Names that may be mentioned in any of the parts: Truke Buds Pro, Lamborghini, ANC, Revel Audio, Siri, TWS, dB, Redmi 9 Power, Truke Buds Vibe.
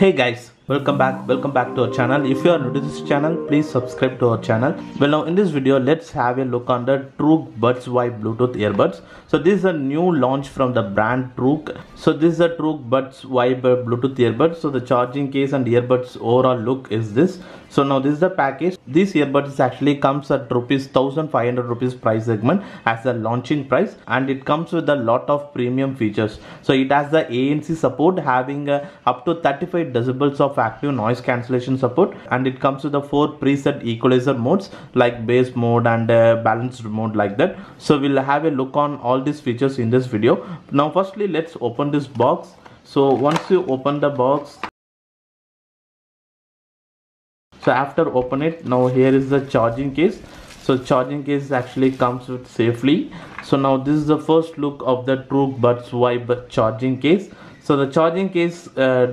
Hey guys, welcome back to our channel. If you are new to this channel, please subscribe to our channel. Well, now in this video let's have a look on the Truke Buds Vibe Bluetooth earbuds. So this is a new launch from the brand Truke. So this is the Truke Buds Vibe Bluetooth earbuds. So the charging case and earbuds overall look is this. So now this is the package. This earbuds actually comes at ₹1,500 price segment as the launching price, and it comes with a lot of premium features. So it has the ANC support, having up to 35 decibels of active noise cancellation support, and it comes with the 4 preset equalizer modes like bass mode and balanced mode like that. So we'll have a look on all these features in this video. Now firstly let's open this box. So once you open the box, so after open it, now here is the charging case. So charging case actually comes with safely. So now this is the first look of the Truke Buds Vibe charging case. So the charging case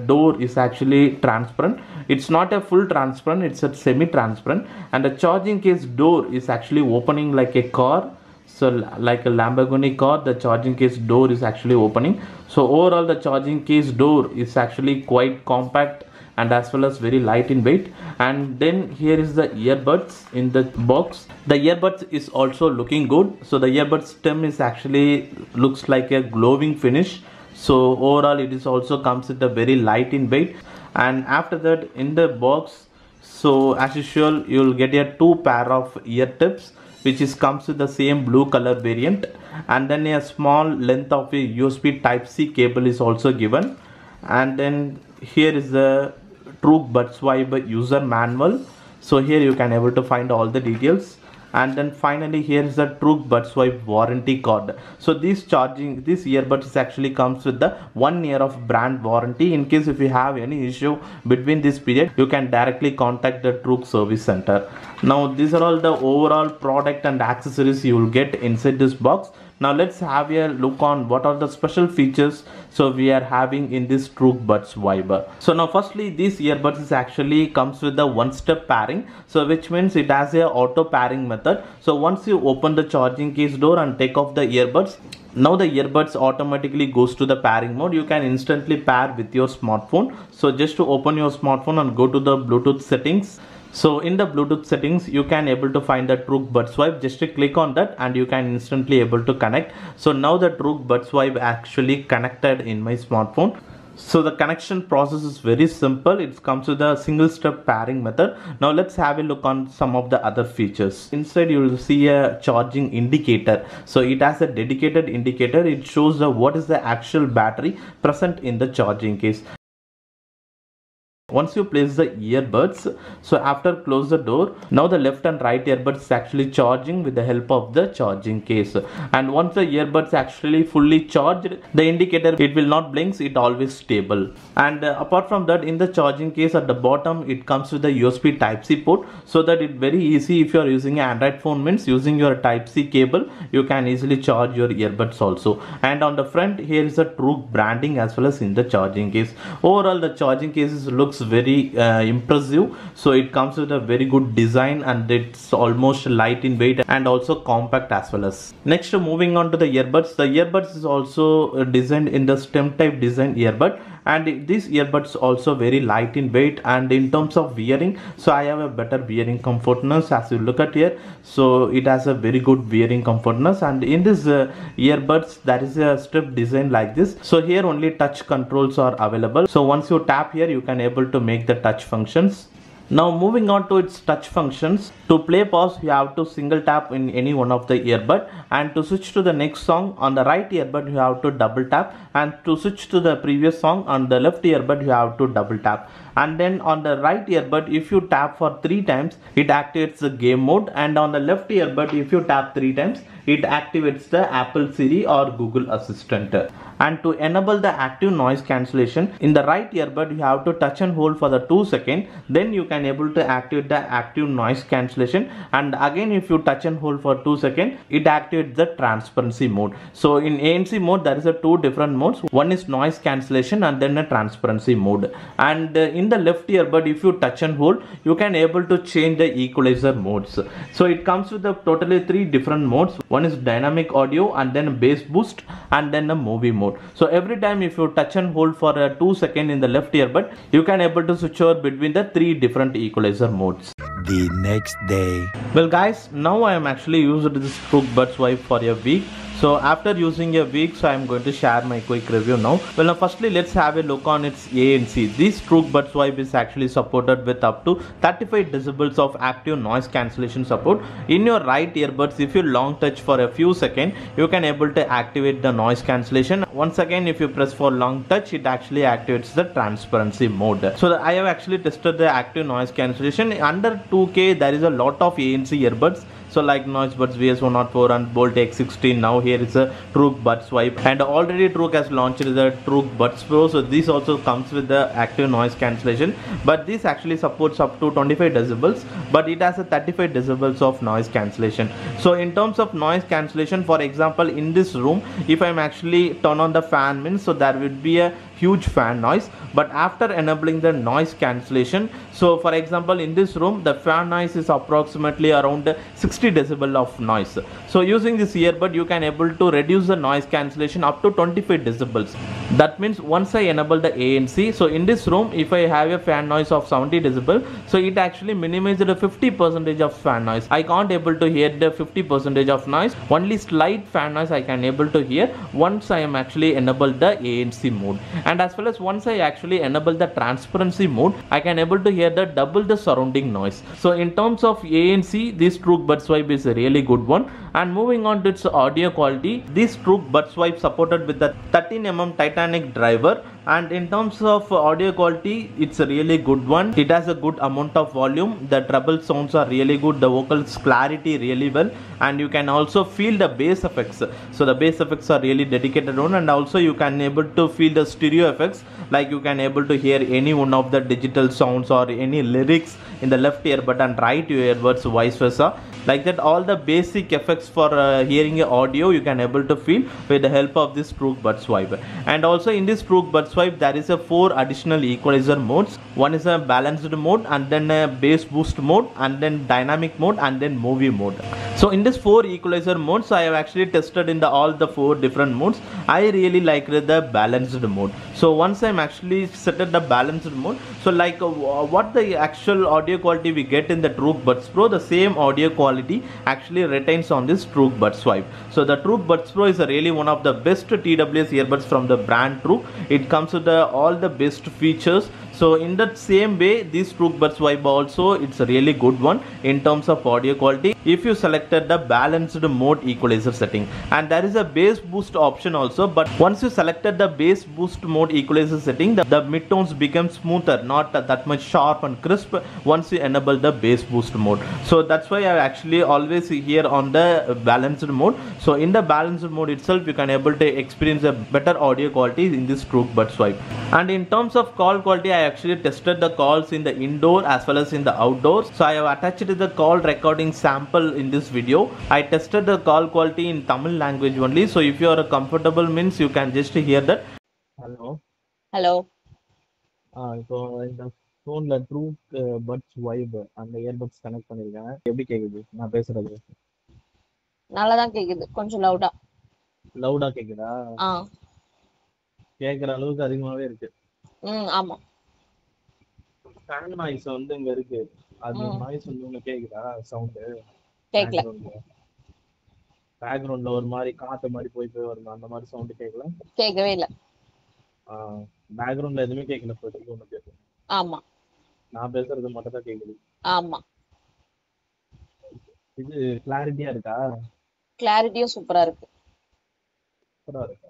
door is actually transparent. It's not a full transparent, it's a semi-transparent, and the charging case door is actually opening like a car. So like a Lamborghini car, the charging case door is actually opening. So overall the charging case door is actually quite compact and as well as very light in weight. And then here is the earbuds in the box. The earbuds is also looking good. So the earbud stem is actually looks like a glowing finish. So overall it is also comes with a very light in weight. And after that in the box, so as usual you will get a 2 pair of ear tips which is comes with the same blue color variant, and then a small length of a USB Type-C cable is also given. And then here is the Truke Buds Vibe user manual. So here you can able to find all the details. And then finally here is the Truke Buds Vibe warranty card. So this earbuds actually comes with the 1 year of brand warranty. In case if you have any issue between this period, you can directly contact the Truke service center. Now these are all the overall product and accessories you will get inside this box. Now let's have a look on what are the special features so we are having in this Truke Buds Vibe. So now firstly these earbuds is actually comes with the 1-step pairing. So which means it has a auto pairing method. So once you open the charging case door and take off the earbuds, now the earbuds automatically goes to the pairing mode. You can instantly pair with your smartphone. So just to open your smartphone and go to the Bluetooth settings. So in the Bluetooth settings, you can able to find the Truke Buds Vibe. Just to click on that and you can instantly able to connect. So now the Truke Buds Vibe actually connected in my smartphone. So the connection process is very simple. It comes with a 1-step pairing method. Now let's have a look on some of the other features. Inside you will see a charging indicator. So it has a dedicated indicator. It shows what is the actual battery present in the charging case. Once you place the earbuds, so after close the door, now the left and right earbuds is actually charging with the help of the charging case. And once the earbuds actually fully charged, the indicator it will not blinks, it always stable. And apart from that, in the charging case at the bottom, it comes with the USB Type-C port, so that it's very easy if you are using an Android phone means using your Type-C cable, you can easily charge your earbuds also. And on the front, here is the Truke branding as well as in the charging case. Overall, the charging cases looks very impressive. So it comes with a very good design and it's almost light in weight and also compact as well as. Next, moving on to the earbuds. The earbuds is also designed in the stem type design earbud, and these earbuds also very light in weight, and in terms of wearing, so I have a better wearing comfortness as you look at here. So it has a very good wearing comfortness, and in this earbuds that is a strip design like this. So here only touch controls are available. So once you tap here, you can able to make the touch functions. Now moving on to its touch functions. To play pause, you have to single tap in any one of the earbud, and to switch to the next song on the right earbud you have to double tap, and to switch to the previous song on the left earbud you have to double tap. And then on the right earbud if you tap for 3 times it activates the game mode, and on the left earbud if you tap 3 times it activates the Apple Siri or Google Assistant. And to enable the active noise cancellation, in the right earbud you have to touch and hold for the 2 seconds, then you can able to activate the active noise cancellation, and again if you touch and hold for 2 seconds it activates the transparency mode. So in ANC mode there is a 2 different modes, one is noise cancellation and then a transparency mode. And in the left earbud if you touch and hold you can able to change the equalizer modes. So it comes with the totally 3 different modes. One is dynamic audio, and then bass boost, and then a movie mode. mode. So every time if you touch and hold for 2 seconds in the left earbud, you can able to switch over between the 3 different equalizer modes. The next day. Well guys, now I am actually used this Truke Buds Vibe for a week. So after using a week, so I am going to share my quick review now. Well, now firstly let's have a look on its ANC. This Truke Buds Vibe is actually supported with up to 35 decibels of active noise cancellation support. In your right earbuds, if you long touch for a few seconds, you can able to activate the noise cancellation. Once again, if you press for long touch, it actually activates the transparency mode. So I have actually tested the active noise cancellation. Under 2K, there is a lot of ANC earbuds. So like Noise Buds VS104 and Bolt X16, now here is a Truke Buds Vibe, and already Truke has launched the Truke Buds Pro. So this also comes with the active noise cancellation, but this actually supports up to 25 decibels, but it has a 35 decibels of noise cancellation. So in terms of noise cancellation, for example, in this room, if I'm actually turn on the fan means, so there would be a huge fan noise. But after enabling the noise cancellation, so for example in this room the fan noise is approximately around 60 decibel of noise. So using this earbud, you can able to reduce the noise cancellation up to 25 decibels. That means once I enable the ANC, so in this room if I have a fan noise of 70 decibel, so it actually minimizes the 50% of fan noise. I can't able to hear the 50% of noise, only slight fan noise I can able to hear once I am actually enable the ANC mode. And as well as once I actually enable the transparency mode, I can able to hear the double the surrounding noise. So in terms of ANC, this Truke Buds Vibe is a really good one. And moving on to its audio quality, this Truke Buds Vibe supported with the 13mm Titanic driver. And in terms of audio quality, it's a really good one. It has a good amount of volume. The treble sounds are really good. The vocals clarity really well. And you can also feel the bass effects. So the bass effects are really dedicated on, and also you can able to feel the stereo effects. Like you can able to hear any one of the digital sounds or any lyrics in the left earbud and right earbuds, vice versa. Like that, all the basic effects for hearing audio you can able to feel with the help of this Truke Buds Vibe. And also in this Truke Buds Vibe, there is a 4 additional equalizer modes. One is a balanced mode, and then a bass boost mode, and then dynamic mode, and then movie mode. So in this 4 equalizer modes, I have actually tested in the all the 4 different modes. I really like the balanced mode. So once I'm actually set at the balanced mode, so like what the actual audio quality we get in the Truke Buds Pro, the same audio quality actually retains on this Truke Buds Vibe. So the Truke Buds Pro is really one of the best TWS earbuds from the brand Truke. It comes with all the best features. So in that same way, this Truke Buds Vibe also, it's a really good one in terms of audio quality if you selected the balanced mode equalizer setting. And there is a bass boost option also, but once you selected the bass boost mode equalizer setting, the mid-tones become smoother, not that much sharp and crisp once you enable the bass boost mode. So that's why I actually always hear on the balanced mode. So in the balanced mode itself, you can able to experience a better audio quality in this Truke Buds Vibe. And in terms of call quality, I actually tested the calls in the indoor as well as in the outdoors. So I have attached the call recording sample in this video. I tested the call quality in Tamil language only. So if you are comfortable means, you can just hear that. Hello. Hello. So in the phone la Truke Buds Vibe and the earbuds connect பண்ணிருக்கேன். எப்படி கேக்குது நான் பேசுறது? நல்லா தான் கேக்குது. கொஞ்சம் லவுடா. லவுடா கேக்குதா? ஆ. கேக்குற அளவுக்கு அதிகமாவே இருக்கு. ம் ஆமா. ஃபேன் நாய்ஸ் வந்து இங்க இருக்கு. அது நாய்ஸ் வந்து உங்களுக்கு கேக்குதா சவுண்ட்? கேக்கல. பேக்ரவுண்ட்ல ஒரு மாதிரி காத்து மாதிரி போய் போய் வருது. அந்த மாதிரி சவுண்ட் கேக்கல? கேக்கவே இல்ல. ஆ பேக்ரவுண்ட்ல எதுமே கேக்கல போய் ஒண்ணு கேக்குது. ஆமா. நான் பேசுறது மட்டும் தான் கேக்குது. ஆமா. இது கிளாரிட்டியா இருக்கா? கிளாரிட்டியா சூப்பரா இருக்கு. சூப்பரா இருக்கு.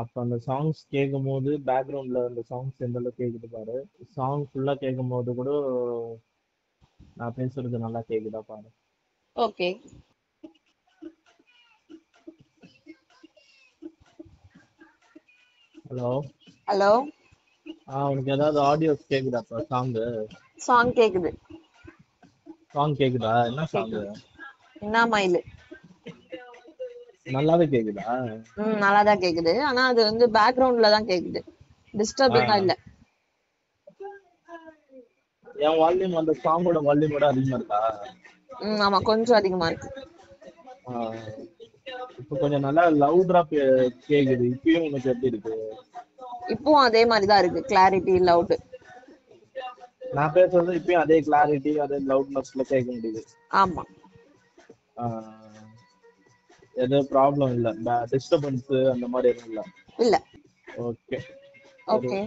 அப்ப அந்த சாங்ஸ் கேக்கும்போது பேக்ரவுண்ட்ல அந்த சாங்ஸ் என்னல கேக்குது பாரு. சாங் ஃபுல்லா கேக்கும்போது கூட நான் பேசுறது நல்லா கேக்குதா பாரு. ஓகே. ஹலோ. ஹலோ. ஆ உனக்கு ஏதாவது ஆடியோ கேக்குதா? சாங் கேக்குது. சாங் கேக்குதா? என்ன சாங்? என்ன மயில்? நல்லாவே கேக்குதா? நல்லா தான் கேக்குது. ஆனா அது வந்து பேக்ரவுண்ட்ல தான் கேக்குது. டிஸ்டர்பிங்கா இல்ல. ஏன் வால்யூம் அந்த சாங்கோட வால்யூமோட அதிகமா இருக்கா? ஆமா கொஞ்சம் அதிகமா இருக்கு. இப்போ கொஞ்சம் நல்லா லவுடரா கேக்குது. இப்பயும் உங்களுக்கு எப்படி இருக்கு? இப்போ அதே மாதிரி தான் இருக்கு. Clarity loud. நான் பேசுறது இப்பயும் அதே கிளாரிட்டி அதே லவுட்னஸ்ல கேட்க முடியுது. ஆமா. ஏதோ ப்ராப்ளம் இல்ல. டிஸ்டர்பன்ஸ் அந்த மாதிரி எதுவும் இல்ல. இல்ல. Okay. Okay.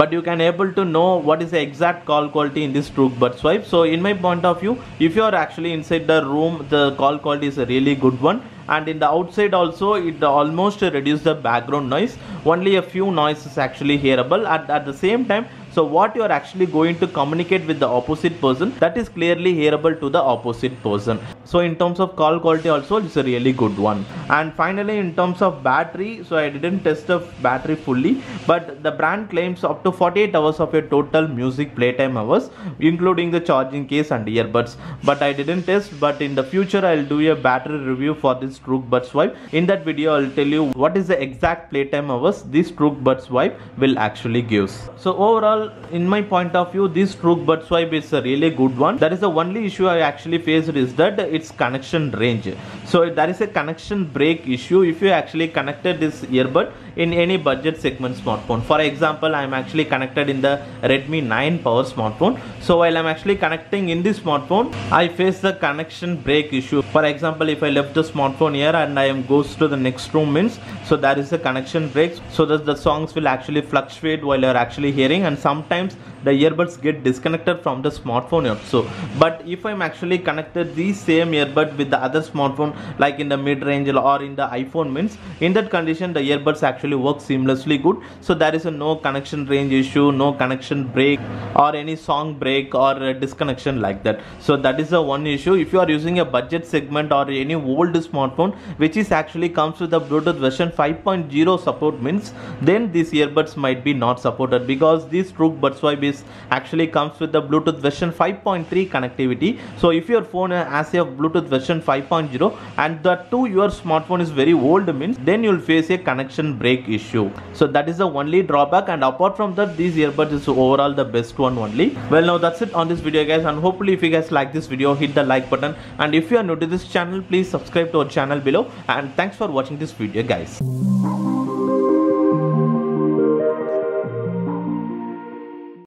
But you can able to know what is the exact call quality in this Truke Buds Vibe. So in my point of view, if you are actually inside the room, the call quality is a really good one, and in the outside also it almost reduces the background noise. Only a few noise is actually hearable at the same time. So what you are actually going to communicate with the opposite person, that is clearly hearable to the opposite person. So in terms of call quality also, it's a really good one. And finally, in terms of battery, so I didn't test the battery fully, but the brand claims up to 48 hours of your total music playtime hours, including the charging case and earbuds. But I didn't test, but in the future I'll do a battery review for this Truke Buds Vibe. In that video, I'll tell you what is the exact playtime hours this Truke Buds Vibe will actually give. So overall, in my point of view, this Truke Buds Vibe is a really good one. That is the only issue I actually faced is that its connection range. So there is a connection break issue if you actually connected this earbud in any budget segment smartphone. For example, I am actually connected in the Redmi 9 Power smartphone. So while I am actually connecting in this smartphone, I face the connection break issue. For example, if I left the smartphone here and I am goes to the next room means, so there is a connection break, so that the songs will actually fluctuate while you are actually hearing, and sometimes the earbuds get disconnected from the smartphone also. But if I'm actually connected the same earbud with the other smartphone, like in the mid-range or in the iPhone means, in that condition the earbuds actually work seamlessly good. So there is a no connection range issue, no connection break or any song break or disconnection like that. So that is the one issue. If you are using a budget segment or any old smartphone which is actually comes with the Bluetooth version 5.0 support means, then these earbuds might be not supported, because this Truke Buds Vibe actually comes with the Bluetooth version 5.3 connectivity. So if your phone has a Bluetooth version 5.0 and that too your smartphone is very old means, then you'll face a connection break issue. So that is the only drawback, and apart from that, these earbuds is overall the best one only. Well, now that's it on this video guys, and hopefully if you guys like this video, hit the like button, and if you are new to this channel, please subscribe to our channel below, and thanks for watching this video guys.